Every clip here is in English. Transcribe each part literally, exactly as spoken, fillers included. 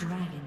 dragon.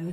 Blue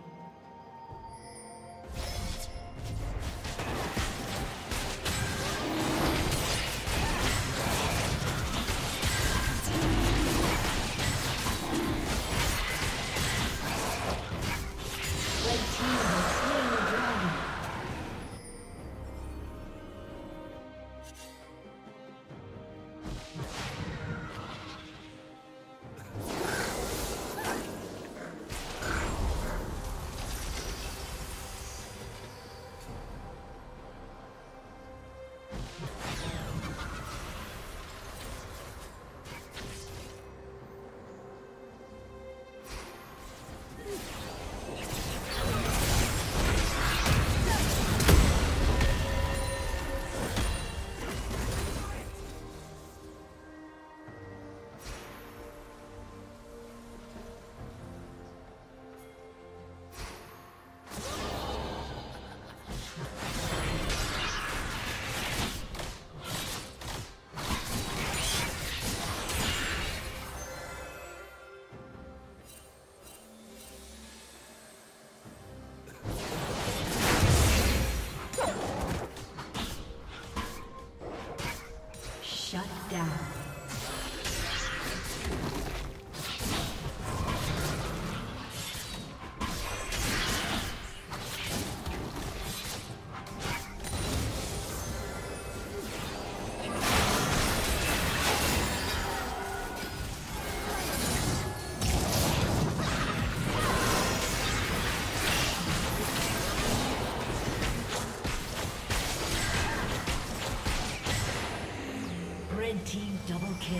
Team double kill.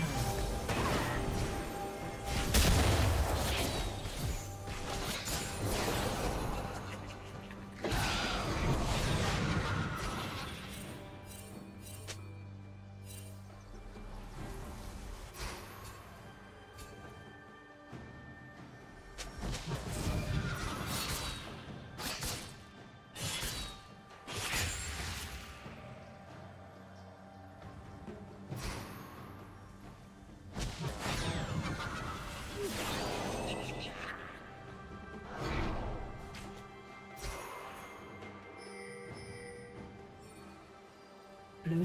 Blue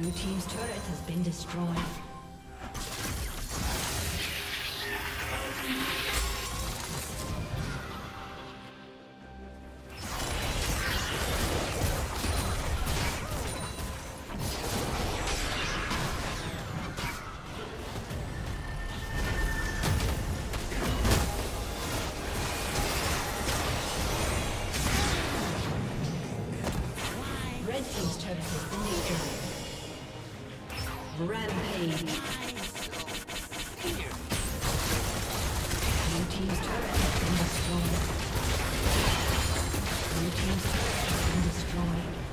Blue team's turret has been destroyed. Blue team's turret has been destroyed.